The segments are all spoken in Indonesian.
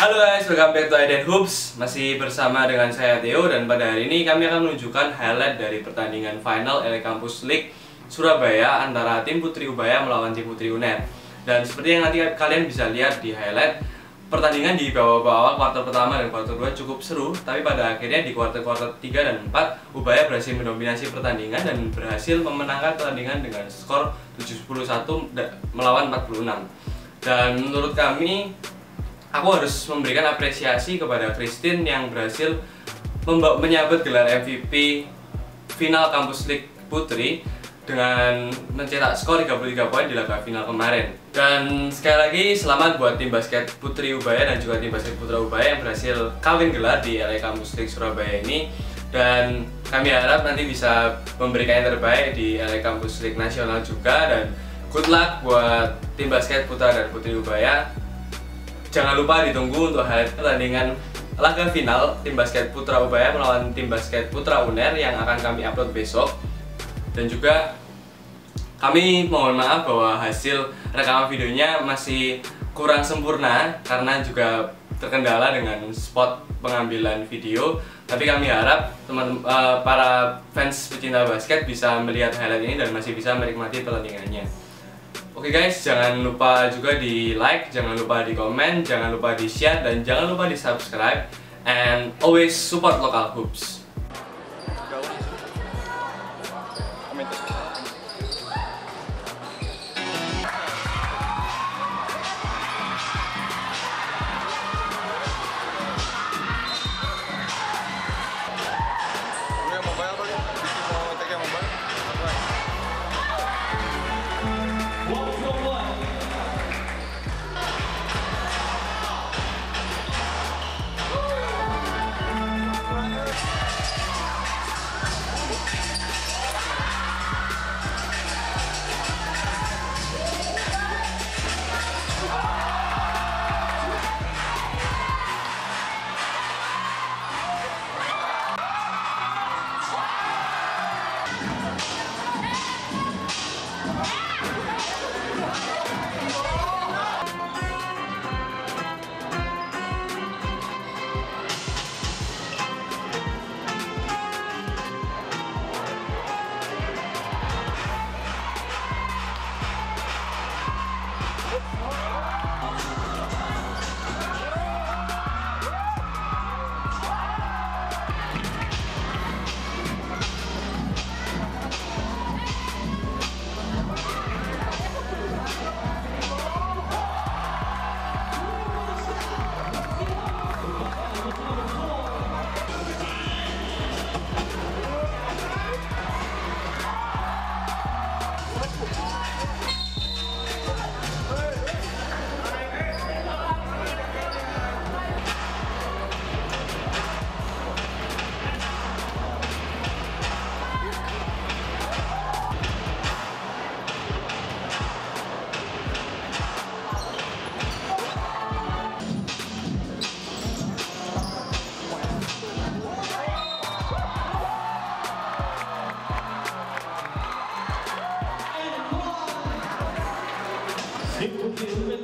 Halo guys, welcome back to IDN Hoops. Masih bersama dengan saya Theo, dan pada hari ini kami akan menunjukkan highlight dari pertandingan final LA Campus League Surabaya antara tim Putri Ubaya melawan tim Putri Unair. Dan seperti yang nanti kalian bisa lihat di highlight, pertandingan di bawah-bawah kuarter pertama dan kuarter 2 cukup seru, tapi pada akhirnya di kuarter-kuarter 3 dan 4 Ubaya berhasil mendominasi pertandingan dan berhasil memenangkan pertandingan dengan skor 71 melawan 46. Dan menurut kami, aku harus memberikan apresiasi kepada Christine yang berhasil menyabet gelar MVP final Campus League Putri dengan mencetak skor 33 poin di laga final kemarin. Dan sekali lagi selamat buat tim basket Putri Ubaya dan juga tim basket Putra Ubaya yang berhasil kawin gelar di LA Campus League Surabaya ini. Dan kami harap nanti bisa memberikan yang terbaik di LA Campus League Nasional juga. Dan good luck buat tim basket Putra dan Putri Ubaya. Jangan lupa ditunggu untuk hari pertandingan laga final tim basket Putra Ubaya melawan tim basket Putra Unair yang akan kami upload besok. Dan juga kami mohon maaf bahwa hasil rekaman videonya masih kurang sempurna karena juga terkendala dengan spot pengambilan video. Tapi kami harap para fans pecinta basket bisa melihat highlight ini dan masih bisa menikmati pertandingannya. Oke guys, jangan lupa juga di like, jangan lupa di komen, jangan lupa di share, dan jangan lupa di subscribe. And always support local hoops.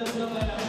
Thank you.